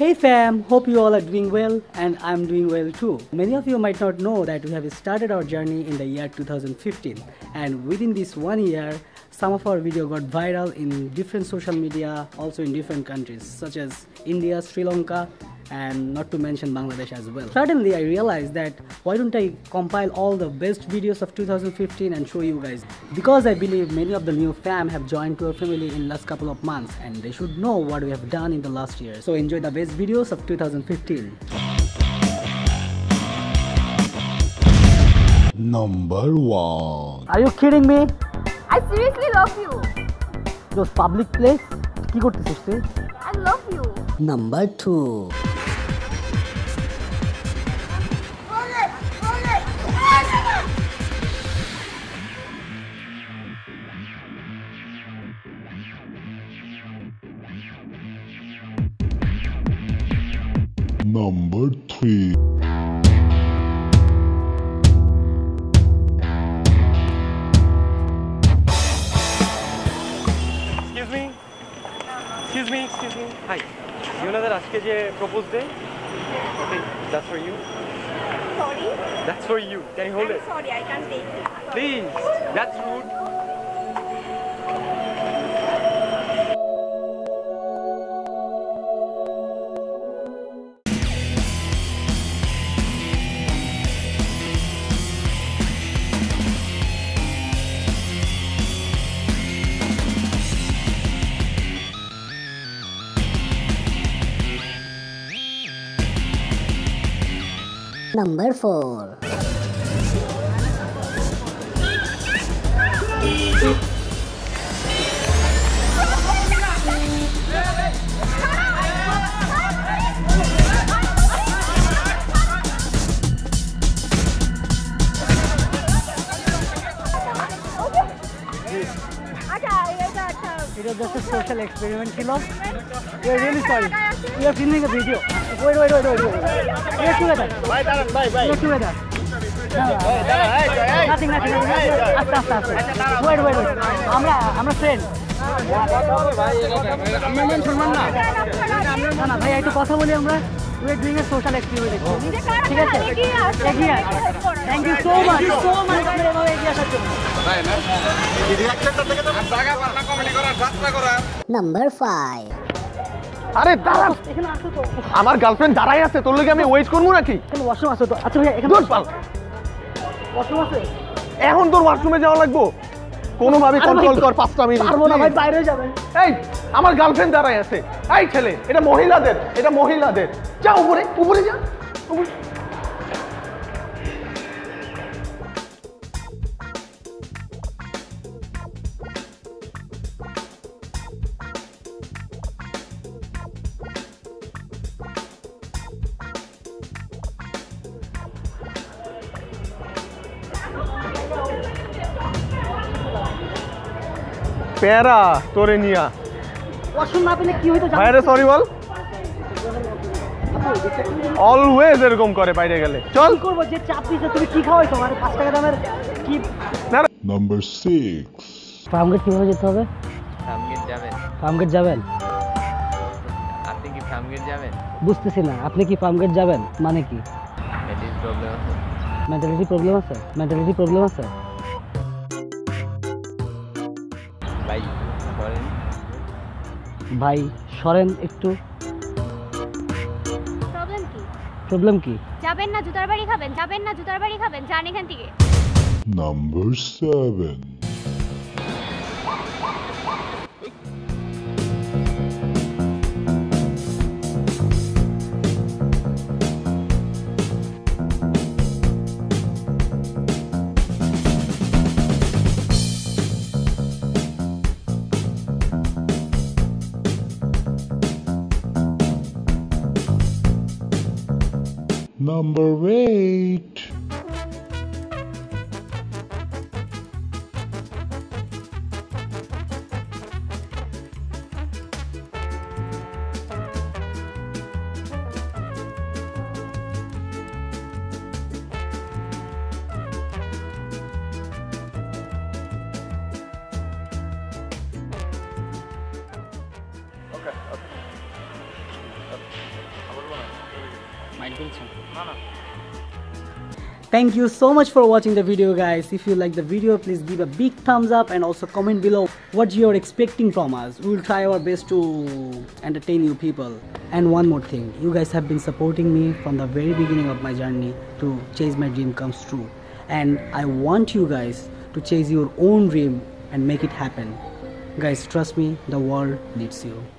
Hey fam, hope you all are doing well and I'm doing well too. Many of you might not know that we have started our journey in the year 2015, and within this 1 year some of our video got viral in different social media, also in different countries such as India, Sri Lanka, and not to mention Bangladesh as well. Suddenly I realized that why don't I compile all the best videos of 2015 and show you guys, because I believe many of the new fam have joined to our family in last couple of months and they should know what we have done in the last year. So enjoy the best videos of 2015. Number 1. Are you kidding me? I seriously love you. Those public place? I love you. Number 2. Number 3. Excuse me. Hi. You know that aajke je propose day? Yeah. Okay, that's for you. Sorry? That's for you. Can you hold it? Sorry, I can't take it. Sorry. Please. That's rude. Number 4. It was just a social experiment, Shiloh. We are really sorry. We are filming a video. Wait. We are together. Bye. We are together. Nothing. Wait. I'm a friend. We are doing a social experiment. Thank you so much. Number 5. আরে দাঁড়া, এখানে আসো তো। আমার girlfriend দাঁড়ায় আছে, তোর লাগি আমি ওয়েট করব নাকি? এখানে ওয়াশরুম আছে তো। আচ্ছা ভাই, এখানে ওয়াশরুম আছে। এখন তোর ওয়াশরুমে যাওয়া লাগবে। কোনোভাবে কন্ট্রোল কর 5টা মিনিট। পারবো না ভাই, বাইরে যাবেন। এই আমার গার্লফ্রেন্ড দাঁড়ায় আছে। এই ছেলে, এটা মহিলাদের। যা উপরে যা। প্যারা তোরে নিয়া ওয়াশরুম না পেলে কি হইতো জানো? আরে সরি বল, অলওয়েজ এরকম করে বাইরে গেলে। চল করব যে চাপ দিতে। তুমি কি খাওয়াইছো আমারে? 5 টাকা দামের কি? Number 6. ফার্মগেট কিভাবে যেতে হবে? ফার্মগেট যাবেন? আপনি কি ফার্মগেট যাবেন? বুঝতেছি না, আপনি কি ফার্মগেট যাবেন মানে কি? মেন্টালিটি প্রবলেম আছে। ভাই সরেন একটু। প্রবলেম কি? যাবেন না জুতার বাড়ি খাবেন, যান এখান থেকে। Number 7. Number 8. Okay. Thank you so much for watching the video, guys. If you like the video, please give a big thumbs up and also comment below what you are expecting from us. We will try our best to entertain you people. And one more thing, you guys have been supporting me from the very beginning of my journey to chase my dream comes true. And I want you guys to chase your own dream and make it happen. Guys, trust me, the world needs you.